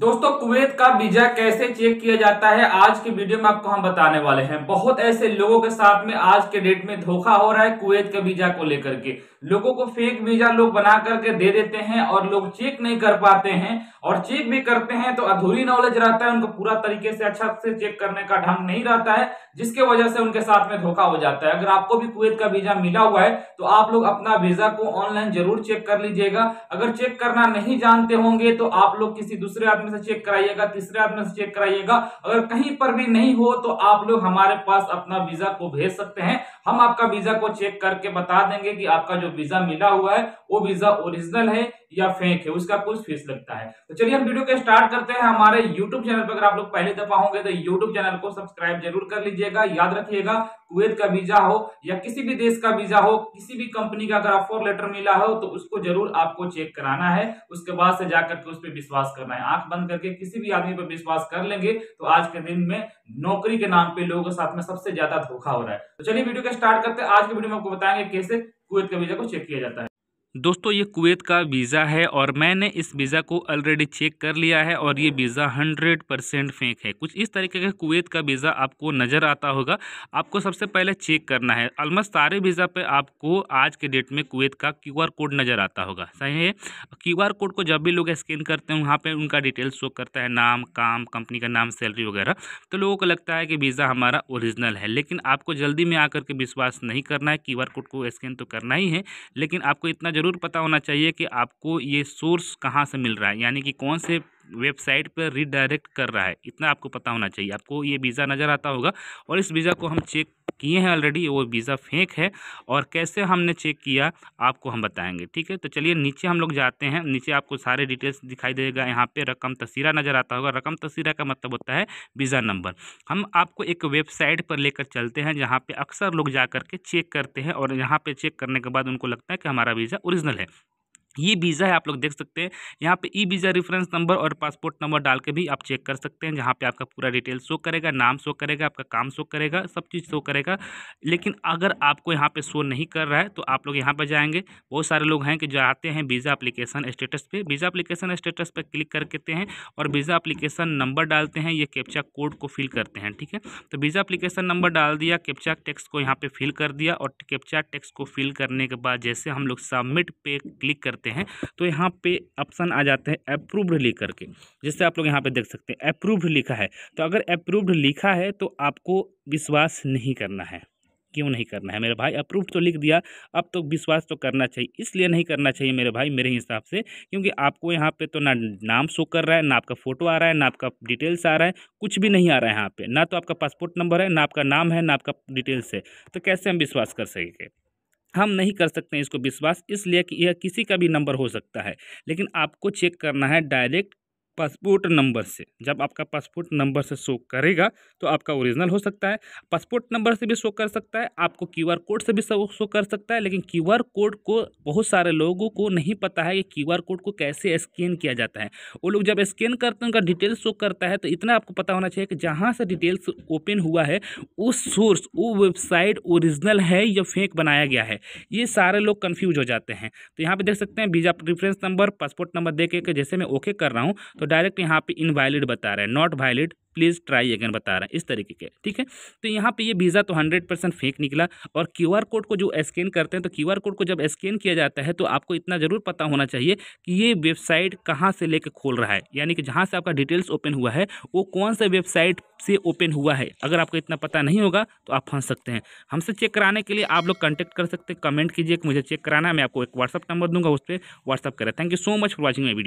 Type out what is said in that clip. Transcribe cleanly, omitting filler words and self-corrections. दोस्तों कुवैत का वीजा कैसे चेक किया जाता है आज की वीडियो में आपको हम बताने वाले हैं। बहुत ऐसे लोगों के साथ में आज के डेट में धोखा हो रहा है कुवैत के वीजा को लेकर के। लोगों को फेक वीजा लोग बना करके दे देते हैं और लोग चेक नहीं कर पाते हैं, और चेक भी करते हैं तो अधूरी नॉलेज रहता है, उनको पूरा तरीके से अच्छा से चेक करने का ढंग नहीं रहता है, जिसके वजह से उनके साथ में धोखा हो जाता है। अगर आपको भी कुवैत का वीजा मिला हुआ है तो आप लोग अपना वीजा को ऑनलाइन जरूर चेक कर लीजिएगा। अगर चेक करना नहीं जानते होंगे तो आप लोग किसी दूसरे आदमी से चेक कराइएगा, तीसरे आदमी से चेक कराइएगा। अगर कहीं पर भी नहीं हो तो आप लोग हमारे पास अपना वीजा को भेज सकते हैं, हम आपका वीजा को चेक करके बता देंगे कि आपका जो वीजा मिला हुआ है वो वीजा ओरिजिनल है या फेक है, उसका कुछ फीस लगता है। तो चलिए हम वीडियो को स्टार्ट करते हैं। हमारे यूट्यूब चैनल पर अगर आप लोग पहली दफा होंगे तो यूट्यूब चैनल को सब्सक्राइब जरूर कर लीजिएगा। याद रखिएगा कुवैत का वीजा हो या किसी भी देश का वीजा हो, किसी भी कंपनी का अगर ऑफर लेटर मिला हो तो उसको जरूर आपको चेक कराना है, उसके बाद से जाकर के उस पर विश्वास करना है। आंख बंद करके किसी भी आदमी पर विश्वास कर लेंगे तो आज के दिन में नौकरी के नाम पे लोगों के साथ में सबसे ज्यादा धोखा हो रहा है। तो चलिए वीडियो को स्टार्ट करते हैं। आज की वीडियो में आपको बताएंगे कैसे कुवैत का वीजा को चेक किया जाता है। दोस्तों ये कुवैत का वीज़ा है और मैंने इस वीज़ा को ऑलरेडी चेक कर लिया है और ये वीज़ा 100% फेक है। कुछ इस तरीके का कुवैत का वीज़ा आपको नज़र आता होगा। आपको सबसे पहले चेक करना है, ऑलमोस्ट सारे वीज़ा पे आपको आज के डेट में कुवैत का QR कोड नज़र आता होगा, सही है। QR कोड को जब भी लोग स्कैन करते हैं वहाँ पर उनका डिटेल शो करता है, नाम, काम, कंपनी का नाम, सैलरी वगैरह। तो लोगों को लगता है कि वीज़ा हमारा ओरिजिनल है, लेकिन आपको जल्दी में आकर के विश्वास नहीं करना है। QR कोड को स्कैन तो करना ही है, लेकिन आपको इतना जरूर पता होना चाहिए कि आपको ये सोर्स कहाँ से मिल रहा है, यानी कि कौन से वेबसाइट पर रीडायरेक्ट कर रहा है, इतना आपको पता होना चाहिए। आपको ये वीज़ा नज़र आता होगा और इस वीज़ा को हम चेक किए हैं ऑलरेडी, वो वीज़ा फेक है। और कैसे हमने चेक किया आपको हम बताएंगे, ठीक है। तो चलिए नीचे हम लोग जाते हैं। नीचे आपको सारे डिटेल्स दिखाई देगा। यहाँ पे रकम तस्वीरा नज़र आता होगा। रकम तस्वीरा का मतलब होता है वीज़ा नंबर। हम आपको एक वेबसाइट पर लेकर चलते हैं जहाँ पर अक्सर लोग जा करके चेक करते हैं, और यहाँ पर चेक करने के बाद उनको लगता है कि हमारा वीज़ा ओरिजिनल है। ये वीज़ा है, आप लोग देख सकते हैं। यहाँ पे ई वीज़ा रेफरेंस नंबर और पासपोर्ट नंबर डाल के भी आप चेक कर सकते हैं, जहाँ पे आपका पूरा डिटेल शो करेगा, नाम शो करेगा, आपका काम शो करेगा, सब चीज़ शो करेगा। लेकिन अगर आपको यहाँ पे शो नहीं कर रहा है तो आप लोग यहाँ पे जाएंगे। बहुत सारे लोग हैं कि जो आते हैं वीज़ा एप्लीकेशन स्टेटस पर, वीज़ा एप्लीकेशन स्टेटस पर क्लिक करते हैं और वीज़ा एप्लीकेशन नंबर डालते हैं, ये कैप्चा कोड को फिल करते हैं, ठीक है। तो वीज़ा एप्लीकेशन नंबर डाल दिया, कैप्चा टेक्स्ट को यहाँ पर फिल कर दिया, और कैप्चा टेक्स्ट को फिल करने के बाद जैसे हम लोग सबमिट पे क्लिक करते हैं तो यहाँ पे ऑप्शन आ जाता है अप्रूव्ड लिख करके, जिससे आप लोग यहाँ पे देख सकते हैं अप्रूव्ड लिखा है। तो अगर अप्रूव्ड लिखा है तो आपको विश्वास नहीं करना है। क्यों नहीं करना है मेरे भाई? अप्रूव्ड तो लिख दिया, अब तो विश्वास तो करना चाहिए। इसलिए नहीं करना चाहिए मेरे भाई, मेरे हिसाब से, क्योंकि आपको यहाँ पे तो ना नाम शो कर रहा है, ना आपका फोटो आ रहा है, ना आपका डिटेल्स आ रहा है, कुछ भी नहीं आ रहा है यहाँ पे। ना तो आपका पासपोर्ट नंबर है, ना आपका नाम है, ना आपका डिटेल्स है। तो कैसे हम विश्वास कर सकेंगे? हम नहीं कर सकते हैं इसको विश्वास, इसलिए कि यह किसी का भी नंबर हो सकता है। लेकिन आपको चेक करना है डायरेक्ट पासपोर्ट नंबर से। जब आपका पासपोर्ट नंबर से शो करेगा तो आपका ओरिजिनल हो सकता है। पासपोर्ट नंबर से भी शो कर सकता है, आपको QR कोड से भी शो कर सकता है। लेकिन QR कोड को बहुत सारे लोगों को नहीं पता है कि QR कोड को कैसे स्कैन किया जाता है। वो लोग जब स्कैन करते हैं उनका डिटेल्स शो करता है, तो इतना आपको पता होना चाहिए कि जहाँ से डिटेल्स ओपन हुआ है वो सोर्स, वो वेबसाइट ओरिजिनल है या फेक बनाया गया है। ये सारे लोग कन्फ्यूज हो जाते हैं। तो यहाँ पर देख सकते हैं visa reference number, passport number दे के जैसे मैं ओके कर रहा हूँ तो डायरेक्ट यहाँ पे इनवैलिड बता रहा है, not valid, please try again बता रहा है, इस तरीके के, ठीक है। तो यहाँ पे ये वीज़ा तो 100% फेक निकला। और QR कोड को जो स्कैन करते हैं तो QR कोड को जब स्कैन किया जाता है तो आपको इतना ज़रूर पता होना चाहिए कि ये वेबसाइट कहाँ से लेकर खोल रहा है, यानी कि जहाँ से आपका डिटेल्स ओपन हुआ है वो कौन से वेबसाइट से ओपन हुआ है। अगर आपको इतना पता नहीं होगा तो आप फंस सकते हैं। हमसे चेक कराने के लिए आप लोग कॉन्टैक्ट कर सकते हैं। कमेंट कीजिए कि मुझे चेक कराना है, मैं आपको एक WhatsApp नंबर दूँगा, उस पर WhatsApp करें। Thank you so much for watching my video.